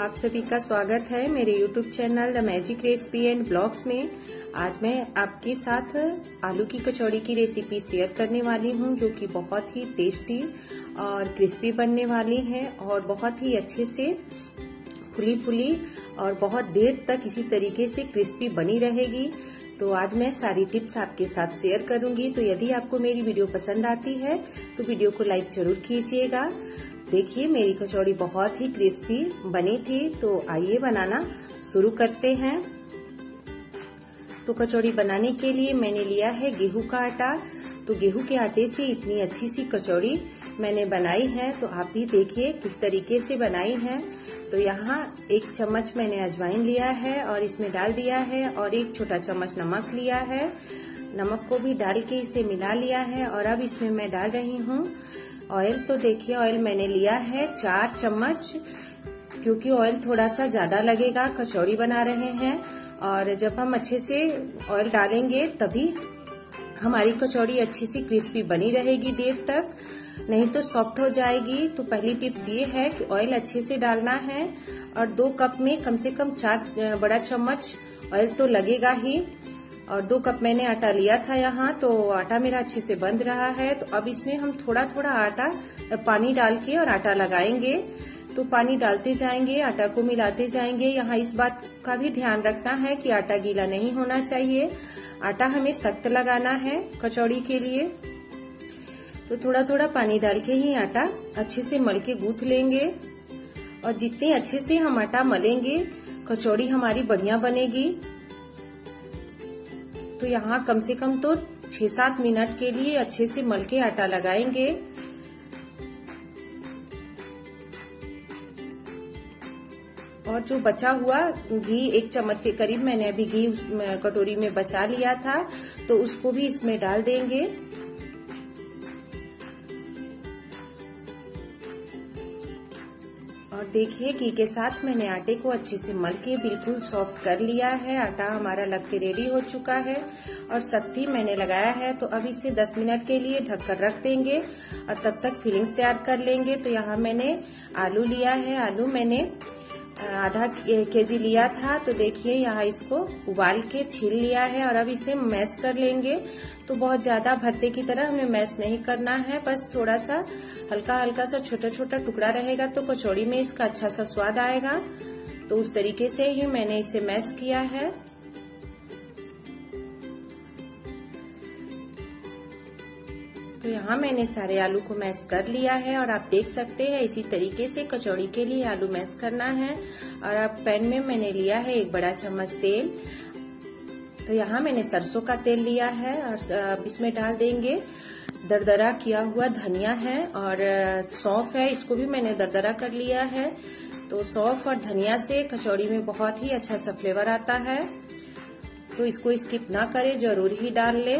आप सभी का स्वागत है मेरे YouTube channel the magic recipe and blogs में। आज मैं आपके साथ आलू की कचौड़ी की रेसिपी शेयर करने वाली हूं, जो कि बहुत ही टेस्टी और क्रिस्पी बनने वाली है और बहुत ही अच्छे से फुली और बहुत देर तक इसी तरीके से क्रिस्पी बनी रहेगी। तो आज मैं सारी टिप्स आपके साथ शेयर करूंगी। तो यदि आपको मेरी वीडियो पसंद आती है तो वीडियो को लाइक जरूर कीजिएगा। देखिए मेरी कचौड़ी बहुत ही क्रिस्पी बनी थी, तो आइए बनाना शुरू करते हैं। तो कचौड़ी बनाने के लिए मैंने लिया है गेहूं का आटा। तो गेहूं के आटे से इतनी अच्छी सी कचौड़ी मैंने बनाई है, तो आप भी देखिए किस तरीके से बनाई है। तो यहाँ एक चम्मच मैंने अजवाइन लिया है और इसमें डाल दिया है, और एक छोटा चम्मच नमक लिया है। नमक को भी डाल के इसे मिला लिया है, और अब इसमें मैं डाल रही हूँ ऑयल। तो देखिए ऑयल मैंने लिया है 4 चम्मच, क्योंकि ऑयल थोड़ा सा ज्यादा लगेगा, कचौड़ी बना रहे हैं। और जब हम अच्छे से ऑयल डालेंगे तभी हमारी कचौड़ी अच्छी सी क्रिस्पी बनी रहेगी देर तक, नहीं तो सॉफ्ट हो जाएगी। तो पहली टिप्स ये है कि ऑयल अच्छे से डालना है, और 2 कप में कम से कम 4 बड़ा चम्मच ऑयल तो लगेगा ही। और 2 कप मैंने आटा लिया था यहाँ, तो आटा मेरा अच्छे से बंध रहा है। तो अब इसमें हम थोड़ा थोड़ा आटा पानी डाल के और आटा लगाएंगे, तो पानी डालते जाएंगे, आटा को मिलाते जाएंगे। यहाँ इस बात का भी ध्यान रखना है कि आटा गीला नहीं होना चाहिए, आटा हमें सख्त लगाना है कचौड़ी के लिए। तो थोड़ा थोड़ा पानी डाल के ही आटा अच्छे से मल के गूंथ लेंगे, और जितने अच्छे से हम आटा मलेंगे कचौड़ी हमारी बढ़िया बनेगी। तो यहाँ कम से कम तो 6-7 मिनट के लिए अच्छे से मल के आटा लगाएंगे। और जो बचा हुआ घी 1 चम्मच के करीब मैंने अभी घी कटोरी में बचा लिया था, तो उसको भी इसमें डाल देंगे। और देखिए घी के साथ मैंने आटे को अच्छे से मल के बिल्कुल सॉफ्ट कर लिया है। आटा हमारा लग के रेडी हो चुका है और सख्ती मैंने लगाया है। तो अब इसे 10 मिनट के लिए ढककर रख देंगे, और तब तक फिलिंग्स तैयार कर लेंगे। तो यहाँ मैंने आलू लिया है, आलू मैंने आधा केजी लिया था। तो देखिए यहाँ इसको उबाल के छील लिया है, और अब इसे मैश कर लेंगे। तो बहुत ज्यादा भरते की तरह हमें मैश नहीं करना है, बस थोड़ा सा हल्का हल्का सा छोटा छोटा टुकड़ा रहेगा, तो कचौड़ी में इसका अच्छा सा स्वाद आएगा। तो उस तरीके से ही मैंने इसे मैश किया है। तो यहाँ मैंने सारे आलू को मैश कर लिया है, और आप देख सकते हैं इसी तरीके से कचौड़ी के लिए आलू मैश करना है। और अब पैन में मैंने लिया है 1 बड़ा चम्मच तेल। तो यहाँ मैंने सरसों का तेल लिया है, और इसमें डाल देंगे दरदरा किया हुआ धनिया है और सौंफ है, इसको भी मैंने दरदरा कर लिया है। तो सौंफ और धनिया से कचौड़ी में बहुत ही अच्छा सा फ्लेवर आता है, तो इसको स्किप ना करें, जरूर ही डाल ले।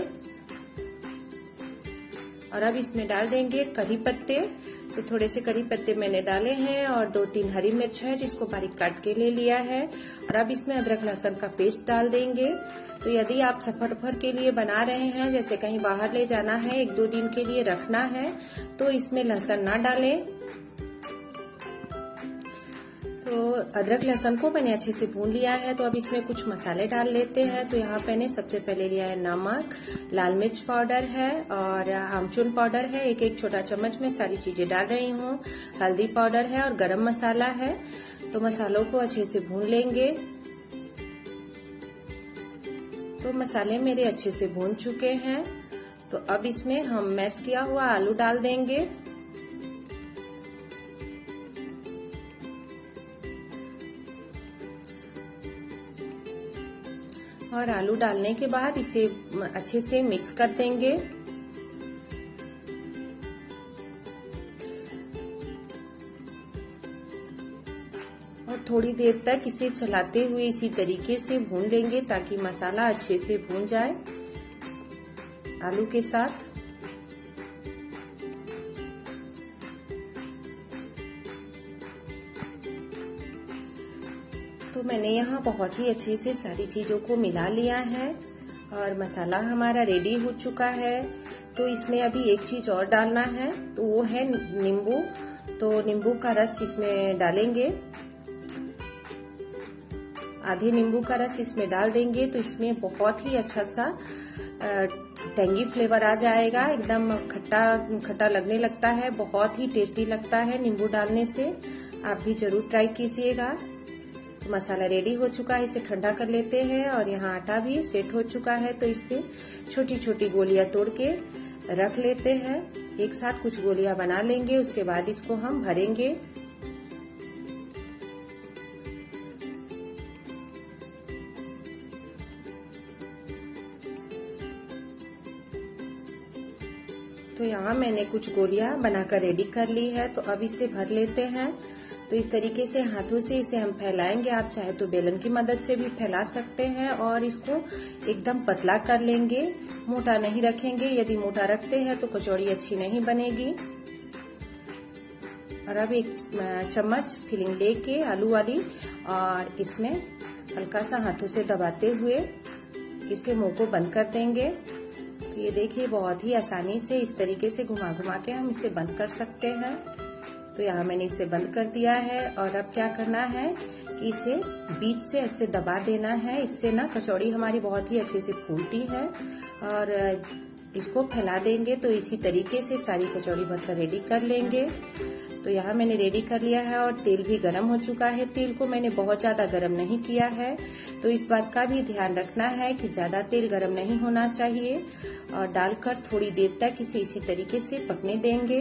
और अब इसमें डाल देंगे करी पत्ते। तो थोड़े से करी पत्ते मैंने डाले हैं, और 2-3 हरी मिर्च है जिसको बारीक काट के ले लिया है। और अब इसमें अदरक लहसुन का पेस्ट डाल देंगे। तो यदि आप सफर भर के लिए बना रहे हैं, जैसे कहीं बाहर ले जाना है, 1-2 दिन के लिए रखना है, तो इसमें लहसुन ना डालें। तो अदरक लहसुन को मैंने अच्छे से भून लिया है। तो अब इसमें कुछ मसाले डाल लेते हैं। तो यहाँ मैंने सबसे पहले लिया है नमक, लाल मिर्च पाउडर है और आमचूर पाउडर है, 1-1 छोटा चम्मच में सारी चीजें डाल रही हूँ। हल्दी पाउडर है और गरम मसाला है। तो मसालों को अच्छे से भून लेंगे। तो मसाले मेरे अच्छे से भून चुके हैं। तो अब इसमें हम मैश किया हुआ आलू डाल देंगे। और आलू डालने के बाद इसे अच्छे से मिक्स कर देंगे। और थोड़ी देर तक इसे चलाते हुए इसी तरीके से भून लेंगे, ताकि मसाला अच्छे से भून जाए आलू के साथ। तो मैंने यहाँ बहुत ही अच्छे से सारी चीजों को मिला लिया है, और मसाला हमारा रेडी हो चुका है। तो इसमें अभी एक चीज और डालना है, तो वो है नींबू। तो नींबू का रस इसमें डालेंगे। आधे नींबू का रस इसमें डाल देंगे तो इसमें बहुत ही अच्छा सा टैंगी फ्लेवर आ जाएगा। एकदम खट्टा खट्टा लगने लगता है, बहुत ही टेस्टी लगता है नींबू डालने से। आप भी जरूर ट्राई कीजिएगा। मसाला रेडी हो चुका है, इसे ठंडा कर लेते हैं। और यहाँ आटा भी सेट हो चुका है तो इससे छोटी छोटी गोलियां तोड़ के रख लेते हैं। एक साथ कुछ गोलियां बना लेंगे, उसके बाद इसको हम भरेंगे। तो यहाँ मैंने कुछ गोलियां बनाकर रेडी कर ली है, तो अब इसे भर लेते हैं। तो इस तरीके से हाथों से इसे हम फैलाएंगे। आप चाहे तो बेलन की मदद से भी फैला सकते हैं और इसको एकदम पतला कर लेंगे, मोटा नहीं रखेंगे। यदि मोटा रखते हैं तो कचौड़ी अच्छी नहीं बनेगी। और अब एक चम्मच फिलिंग लेके आलू वाली और इसमें हल्का सा हाथों से दबाते हुए इसके मुंह को बंद कर देंगे। तो ये देखिए बहुत ही आसानी से इस तरीके से घुमा घुमा के हम इसे बंद कर सकते हैं। तो यहाँ मैंने इसे बंद कर दिया है। और अब क्या करना है कि इसे बीच से ऐसे दबा देना है, इससे ना कचौड़ी हमारी बहुत ही अच्छे से फूलती है। और इसको फैला देंगे तो इसी तरीके से सारी कचौड़ी बनकर रेडी कर लेंगे। तो यहाँ मैंने रेडी कर लिया है और तेल भी गर्म हो चुका है। तेल को मैंने बहुत ज़्यादा गर्म नहीं किया है, तो इस बात का भी ध्यान रखना है कि ज़्यादा तेल गर्म नहीं होना चाहिए। और डालकर थोड़ी देर तक इसे इसी तरीके से पकने देंगे।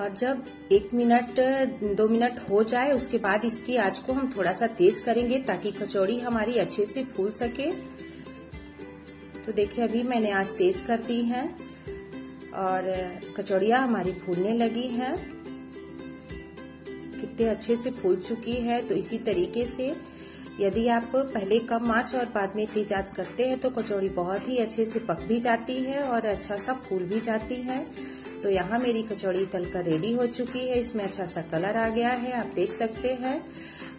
और जब 1-2 मिनट हो जाए उसके बाद इसकी आंच को हम थोड़ा सा तेज करेंगे ताकि कचौड़ी हमारी अच्छे से फूल सके। तो देखिए अभी मैंने आंच तेज कर दी है और कचौड़ियाँ हमारी फूलने लगी हैं। कितने अच्छे से फूल चुकी है। तो इसी तरीके से यदि आप पहले कम आंच और बाद में तेज आंच करते हैं तो कचौड़ी बहुत ही अच्छे से पक भी जाती है और अच्छा सा फूल भी जाती है। तो यहाँ मेरी कचौड़ी तलकर रेडी हो चुकी है, इसमें अच्छा सा कलर आ गया है, आप देख सकते हैं।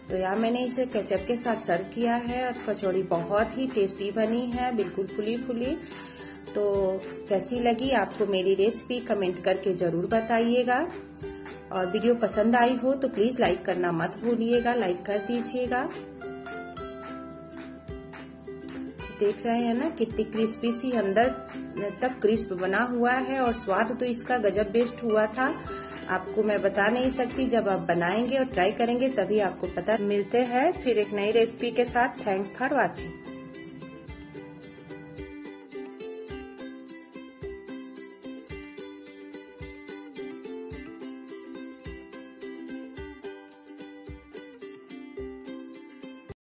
तो यहाँ मैंने इसे केचप के साथ सर्व किया है और कचौड़ी बहुत ही टेस्टी बनी है, बिल्कुल फुली फुली। तो कैसी लगी आपको मेरी रेसिपी कमेंट करके जरूर बताइएगा। और वीडियो पसंद आई हो तो प्लीज लाइक करना मत भूलिएगा, लाइक कर दीजिएगा। देख रहे हैं ना कितनी क्रिस्पी सी अंदर तक क्रिस्प बना हुआ है और स्वाद तो इसका गजब बेस्ट हुआ था। आपको मैं बता नहीं सकती, जब आप बनाएंगे और ट्राई करेंगे तभी आपको पता। मिलते हैं फिर एक नई रेसिपी के साथ। Thanks for watching.